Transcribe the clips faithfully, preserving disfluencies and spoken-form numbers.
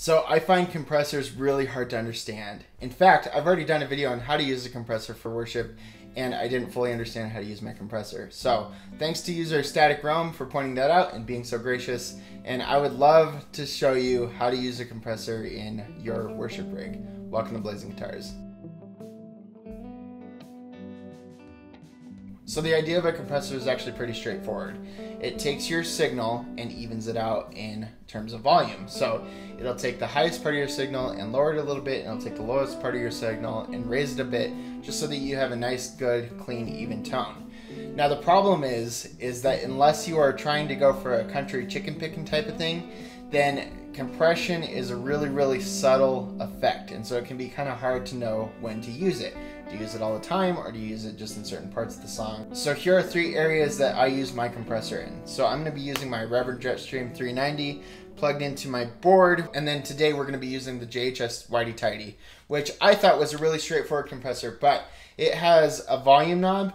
So I find compressors really hard to understand. In fact, I've already done a video on how to use a compressor for worship, and I didn't fully understand how to use my compressor. So thanks to user Static Rome for pointing that out and being so gracious. And I would love to show you how to use a compressor in your worship rig. Welcome to Blaisen Guitars. So the idea of a compressor is actually pretty straightforward. It takes your signal and evens it out in terms of volume. So it'll take the highest part of your signal and lower it a little bit, and it'll take the lowest part of your signal and raise it a bit, just so that you have a nice, good, clean, even tone. Now the problem is, is that unless you are trying to go for a country chicken picking type of thing, then compression is a really, really subtle effect. And so it can be kind of hard to know when to use it. Do you use it all the time, or do you use it just in certain parts of the song? So here are three areas that I use my compressor in. So I'm going to be using my Reverend Jetstream three ninety plugged into my board, and then today we're going to be using the J H S Whitey Tidy, which I thought was a really straightforward compressor, but it has a volume knob,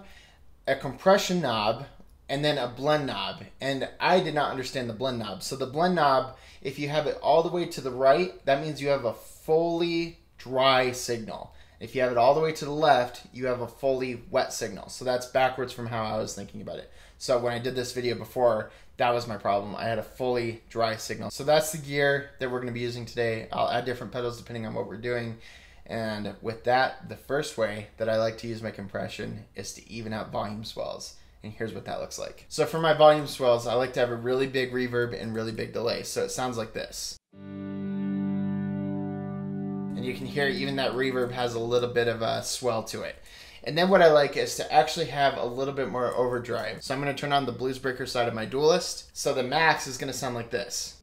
a compression knob, and then a blend knob, and I did not understand the blend knob. So the blend knob, if you have it all the way to the right, that means you have a fully dry signal. If you have it all the way to the left, you have a fully wet signal. So that's backwards from how I was thinking about it. So when I did this video before, that was my problem. I had a fully dry signal. So that's the gear that we're gonna be using today. I'll add different pedals depending on what we're doing. And with that, the first way that I like to use my compression is to even out volume swells. And here's what that looks like. So for my volume swells, I like to have a really big reverb and really big delay. So it sounds like this. And you can hear even that reverb has a little bit of a swell to it. And then what I like is to actually have a little bit more overdrive. So I'm going to turn on the Blues Breaker side of my Duelist. So the max is going to sound like this.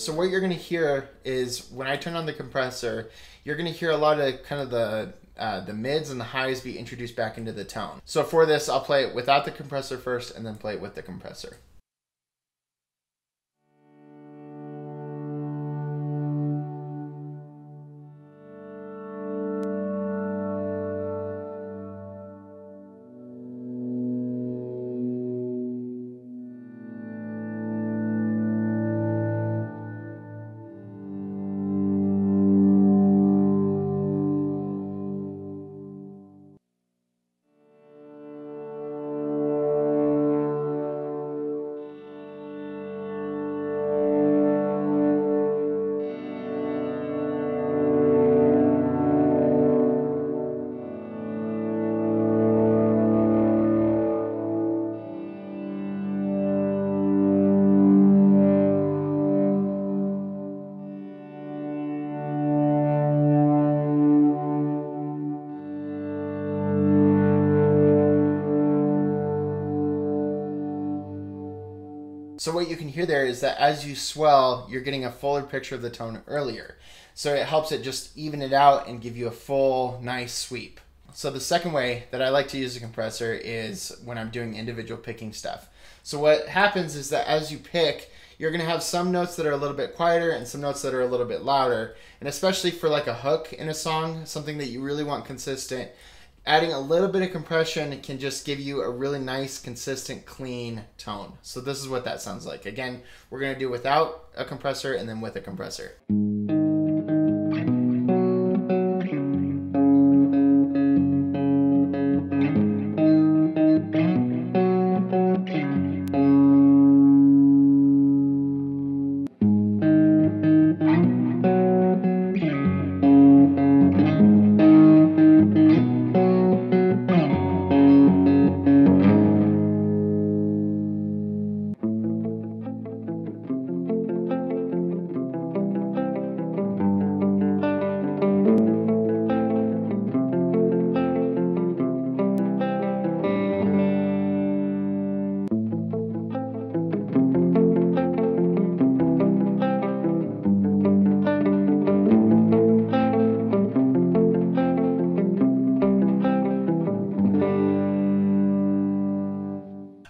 So what you're going to hear is when I turn on the compressor, you're going to hear a lot of kind of the uh, the mids and the highs be introduced back into the tone. So for this, I'll play it without the compressor first and then play it with the compressor. So what you can hear there is that as you swell, you're getting a fuller picture of the tone earlier. So it helps it just even it out and give you a full, nice sweep. So the second way that I like to use a compressor is when I'm doing individual picking stuff. So what happens is that as you pick, you're going to have some notes that are a little bit quieter and some notes that are a little bit louder. And especially for like a hook in a song, something that you really want consistent, adding a little bit of compression can just give you a really nice, consistent, clean tone. So this is what that sounds like. Again, we're going to do without a compressor and then with a compressor.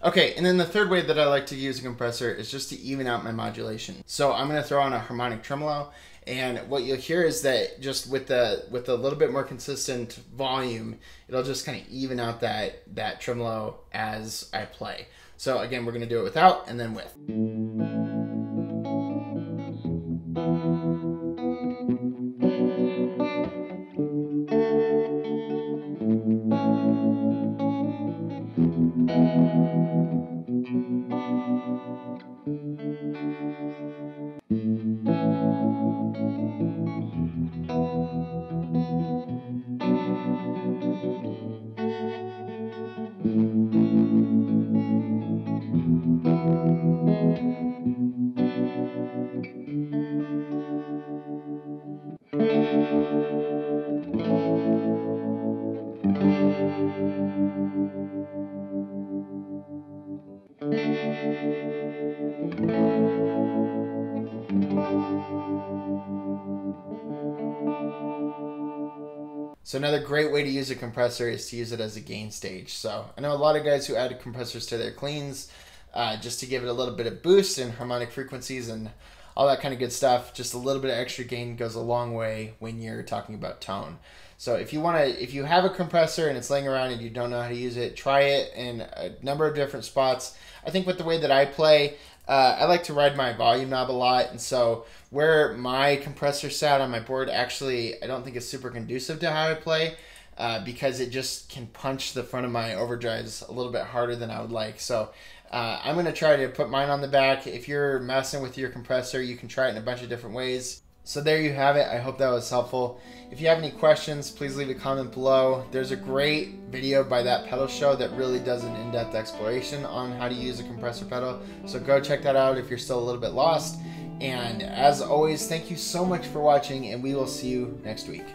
Okay, and then the third way that I like to use a compressor is just to even out my modulation. So I'm going to throw on a harmonic tremolo, and what you'll hear is that just with the with a little bit more consistent volume, it'll just kind of even out that that tremolo as I play. So again, we're going to do it without and then with. So another great way to use a compressor is to use it as a gain stage. So I know a lot of guys who add compressors to their cleans uh, just to give it a little bit of boost in harmonic frequencies and all that kind of good stuff. Just a little bit of extra gain goes a long way when you're talking about tone. So if you want to, if you have a compressor and it's laying around and you don't know how to use it, try it in a number of different spots. I think with the way that I play, uh, I like to ride my volume knob a lot. And so where my compressor sat on my board, actually, I don't think it's super conducive to how I play uh, because it just can punch the front of my overdrives a little bit harder than I would like. So uh, I'm going to try to put mine on the back. If you're messing with your compressor, you can try it in a bunch of different ways. So there you have it. I hope that was helpful. If you have any questions, please leave a comment below. There's a great video by That Pedal Show that really does an in-depth exploration on how to use a compressor pedal. So go check that out if you're still a little bit lost. And as always, thank you so much for watching, and we will see you next week.